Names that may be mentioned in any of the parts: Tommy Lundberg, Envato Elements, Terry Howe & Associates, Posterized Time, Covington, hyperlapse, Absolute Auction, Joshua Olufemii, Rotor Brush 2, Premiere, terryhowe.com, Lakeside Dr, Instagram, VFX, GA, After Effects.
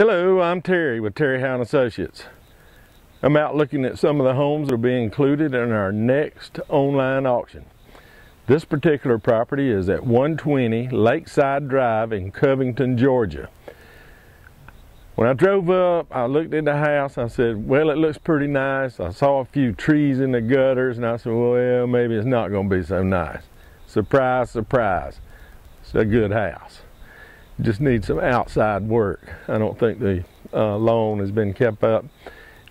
Hello, I'm Terry with Terry Howe & Associates. I'm out looking at some of the homes that will be included in our next online auction. This particular property is at 120 Lakeside Drive in Covington, Georgia. When I drove up, I looked at the house, I said, well, it looks pretty nice. I saw a few trees in the gutters, and I said, well, maybe it's not going to be so nice. Surprise, surprise, it's a good house. Just needs some outside work. I don't think the lawn has been kept up,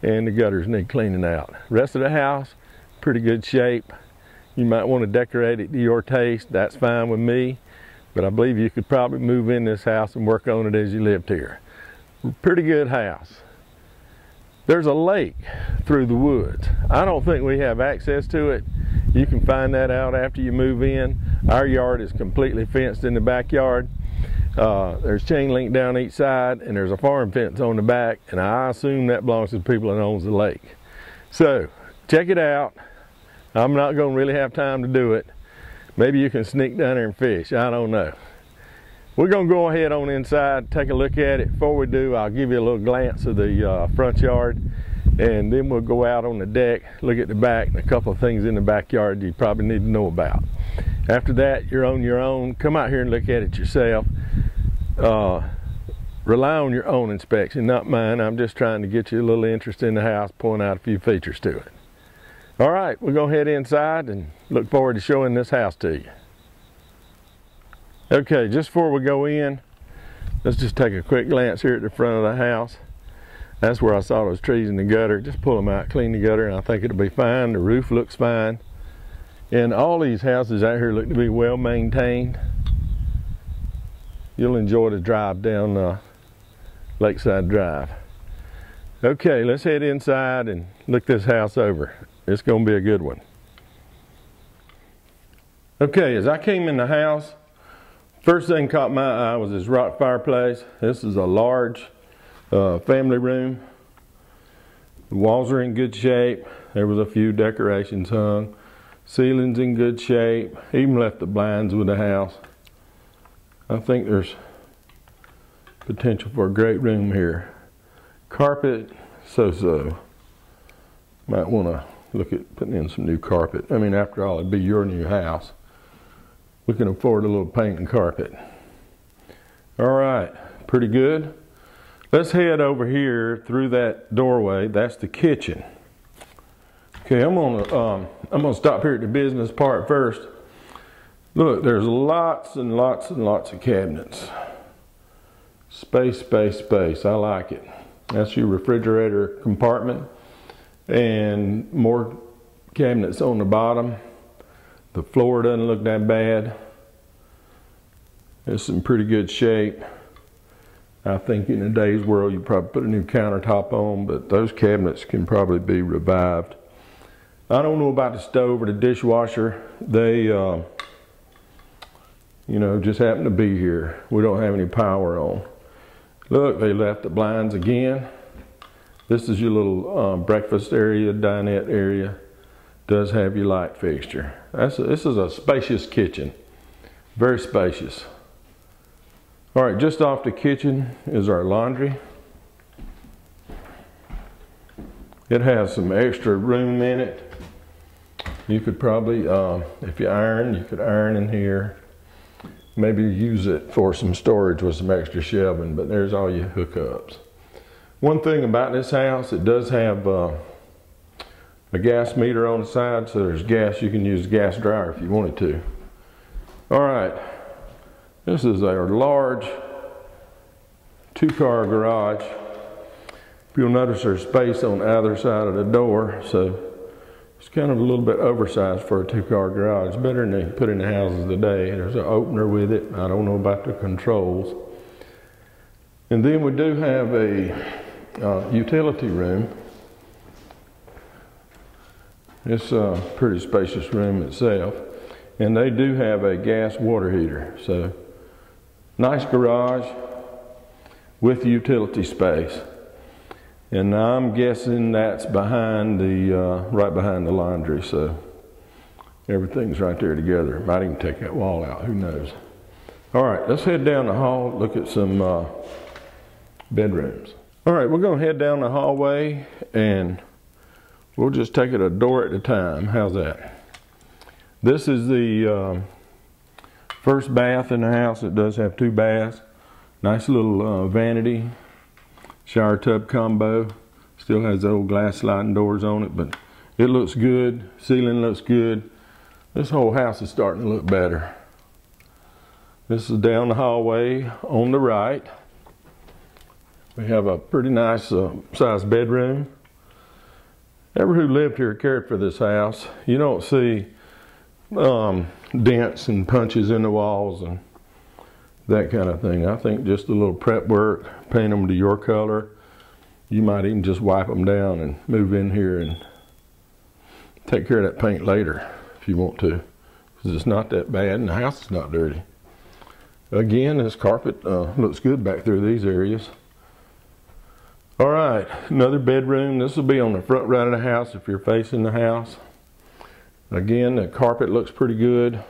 and the gutters need cleaning out. Rest of the house, pretty good shape. You might want to decorate it to your taste. That's fine with me, but I believe you could probably move in this house and work on it as you lived here. Pretty good house. There's a lake through the woods. I don't think we have access to it. You can find that out after you move in. Our yard is completely fenced in the backyard. There's chain link down each side, and there's a farm fence on the back, and I assume that belongs to the people that owns the lake. So check it out. I'm not going to really have time to do it. Maybe you can sneak down there and fish, I don't know. We're going to go ahead on inside, take a look at it. Before we do, I'll give you a little glance of the front yard, and then we'll go out on the deck, look at the back, and a couple of things in the backyard you probably need to know about. After that, you're on your own. Come out here and look at it yourself. Rely on your own inspection, not mine. I'm just trying to get you a little interest in the house, point out a few features to it. All right, we're going to head inside and look forward to showing this house to you. Okay, just before we go in, let's just take a quick glance here at the front of the house. That's where I saw those trees in the gutter. Just pull them out, clean the gutter, and I think it'll be fine. The roof looks fine. And all these houses out here look to be well maintained. You'll enjoy the drive down Lakeside Drive. Okay, let's head inside and look this house over. It's going to be a good one. Okay, as I came in the house, first thing caught my eye was this rock fireplace. This is a large family room. The walls are in good shape. There was a few decorations hung. Ceiling's in good shape. Even left the blinds with the house. I think there's potential for a great room here. Carpet, so-so. Might want to look at putting in some new carpet. I mean, after all, it'd be your new house. We can afford a little paint and carpet. All right, pretty good. Let's head over here through that doorway. That's the kitchen. Okay, I'm gonna stop here at the business part first. Look, there's lots and lots and lots of cabinets. Space, space, space, I like it. That's your refrigerator compartment, and more cabinets on the bottom. The floor doesn't look that bad. It's in pretty good shape. I think in today's world, you probably put a new countertop on, but those cabinets can probably be revived. I don't know about the stove or the dishwasher. They, you know, just happen to be here. We don't have any power on. Look, they left the blinds again. This is your little breakfast area, dinette area. Does have your light fixture. This is a spacious kitchen, very spacious. All right, just off the kitchen is our laundry. It has some extra room in it. You could probably, if you could iron in here. Maybe use it for some storage with some extra shelving, but there's all your hookups. One thing about this house, it does have a gas meter on the side, so there's gas. You can use a gas dryer if you wanted to. All right, this is our large two-car garage. You'll notice there's space on the other side of the door, so it's kind of a little bit oversized for a two-car garage. Better than they put in the houses today. There's an opener with it. I don't know about the controls. And then we do have a utility room. It's a pretty spacious room itself, and they do have a gas water heater. So nice garage with utility space, and I'm guessing that's behind the right behind the laundry. So everything's right there together. Might even take that wall out. Who knows? All right, let's head down the hall. Look at some bedrooms. All right, we're gonna head down the hallway and we'll just take it a door at a time. How's that? This is the first bath in the house. It does have two baths. Nice little vanity, shower tub combo. Still has the old glass sliding doors on it, but it looks good. Ceiling looks good. This whole house is starting to look better. This is down the hallway on the right. We have a pretty nice sized bedroom. Everyone who lived here cared for this house. You don't see dents and punches in the walls and that kind of thing. I think just a little prep work, paint them to your color. You might even just wipe them down and move in here and take care of that paint later if you want to, because it's not that bad and the house is not dirty. Again, this carpet looks good back through these areas. All right, another bedroom. This will be on the front right of the house if you're facing the house. Again, the carpet looks pretty good.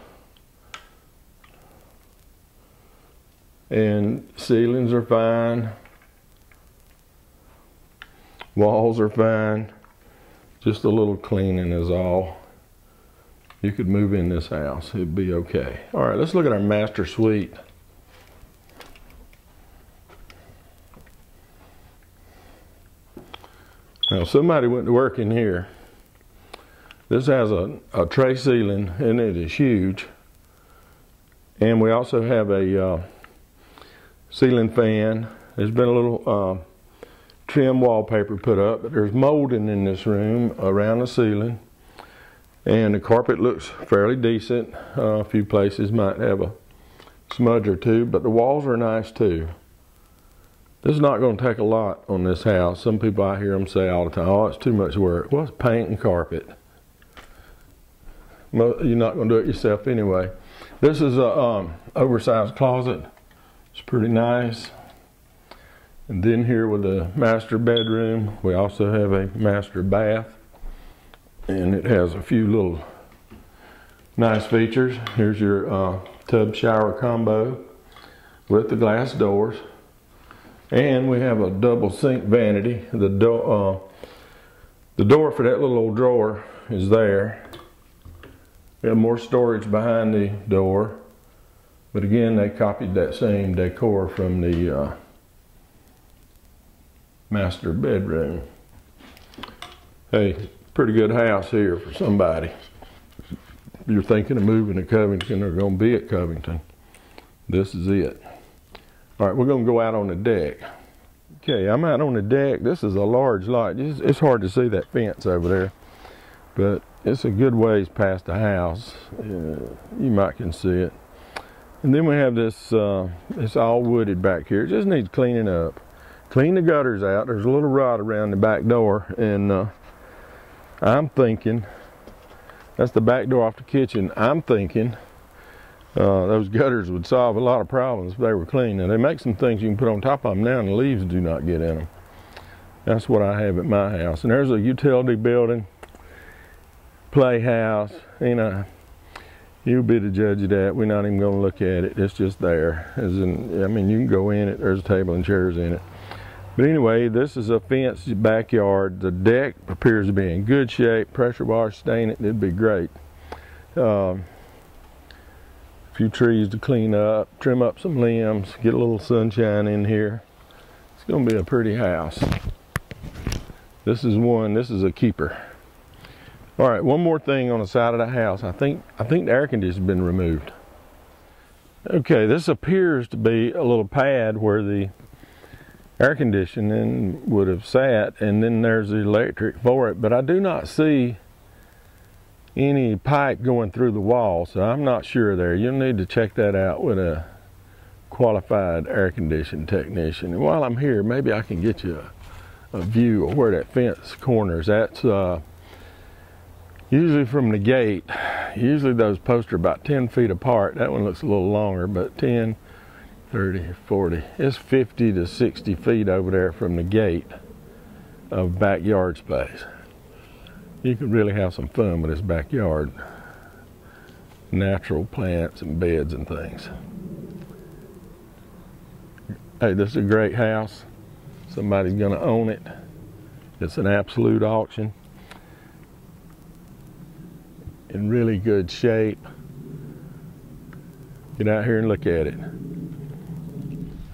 And ceilings are fine. Walls are fine. Just a little cleaning is all. You could move in this house, it'd be okay. All right, let's look at our master suite. Now somebody went to work in here. This has a tray ceiling and it is huge. And we also have a ceiling fan. There's been a little trim wallpaper put up, but there's molding in this room around the ceiling. And the carpet looks fairly decent. A few places might have a smudge or two, but the walls are nice too. This is not going to take a lot on this house. Some people I hear them say all the time, oh, it's too much work. Well, it's paint and carpet. You're not going to do it yourself anyway. This is a oversized closet. It's pretty nice. And then here with the master bedroom, we also have a master bath. And it has a few little nice features. Here's your tub shower combo with the glass doors. And we have a double sink vanity. The door for that little old drawer is there. We have more storage behind the door. But again, they copied that same decor from the master bedroom. Hey. Pretty good house here for somebody. If you're thinking of moving to Covington or going to be at Covington, this is it. All right, we're going to go out on the deck. Okay, I'm out on the deck. This is a large lot. It's hard to see that fence over there, but it's a good ways past the house. You might can see it. And then we have this, it's all wooded back here. It just needs cleaning up. Clean the gutters out. There's a little rot around the back door, and I'm thinking, that's the back door off the kitchen. I'm thinking those gutters would solve a lot of problems if they were clean. Now they make some things you can put on top of them now and the leaves do not get in them. That's what I have at my house. And there's a utility building, playhouse, you'll be the judge of that. We're not even gonna look at it. It's just there. As in, I mean, you can go in it, there's a table and chairs in it. But anyway, this is a fenced backyard. The deck appears to be in good shape. Pressure wash, stain it, it'd be great. A few trees to clean up, trim up some limbs, get a little sunshine in here. It's gonna be a pretty house. This is one, this is a keeper. All right, one more thing on the side of the house. I think the air conditioner's been removed. Okay, this appears to be a little pad where the air conditioning would have sat, and then there's the electric for it, but I do not see any pipe going through the wall, so I'm not sure there. You'll need to check that out with a qualified air conditioning technician. And while I'm here, maybe I can get you a view of where that fence corners. That's usually from the gate. Usually those posts are about 10 feet apart. That one looks a little longer, but 10, 30, 40, it's 50 to 60 feet over there from the gate of backyard space. You can really have some fun with this backyard. Natural plants and beds and things. Hey, this is a great house. Somebody's going to own it. It's an absolute auction. In really good shape. Get out here and look at it.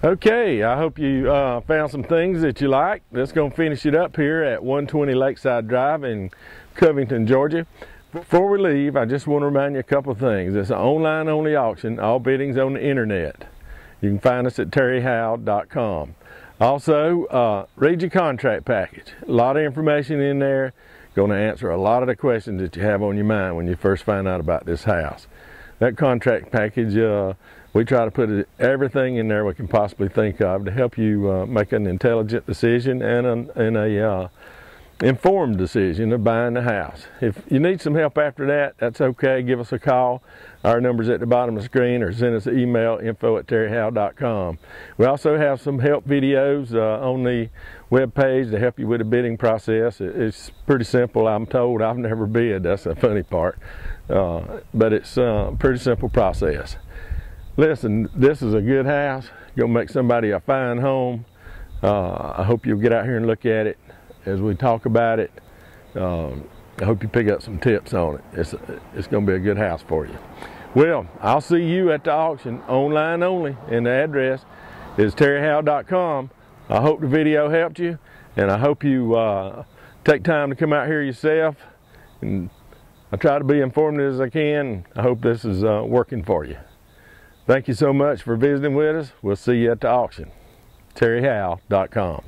Okay, I hope you found some things that you like. That's going to finish it up here at 120 Lakeside Drive in Covington, Georgia. Before we leave, I just want to remind you a couple of things. It's an online only auction. All bidding's on the internet. You can find us at terryhowe.com. Also, read your contract package. A lot of information in there. Going to answer a lot of the questions that you have on your mind when you first find out about this house. That contract package, we try to put everything in there we can possibly think of to help you make an intelligent decision and an informed decision of buying the house. If you need some help after that, that's okay. Give us a call. Our number's at the bottom of the screen, or send us an email, info@terryhowe.com. We also have some help videos on the webpage to help you with the bidding process. It's pretty simple, I'm told. I've never bid, that's the funny part. But it's a pretty simple process. Listen, this is a good house. Gonna make somebody a fine home. I hope you'll get out here and look at it. As we talk about it, I hope you pick up some tips on it. It's going to be a good house for you. Well, I'll see you at the auction, online only, and the address is terryhowe.com. I hope the video helped you, and I hope you take time to come out here yourself. And I try to be informative as I can. I hope this is working for you. Thank you so much for visiting with us. We'll see you at the auction, terryhowe.com.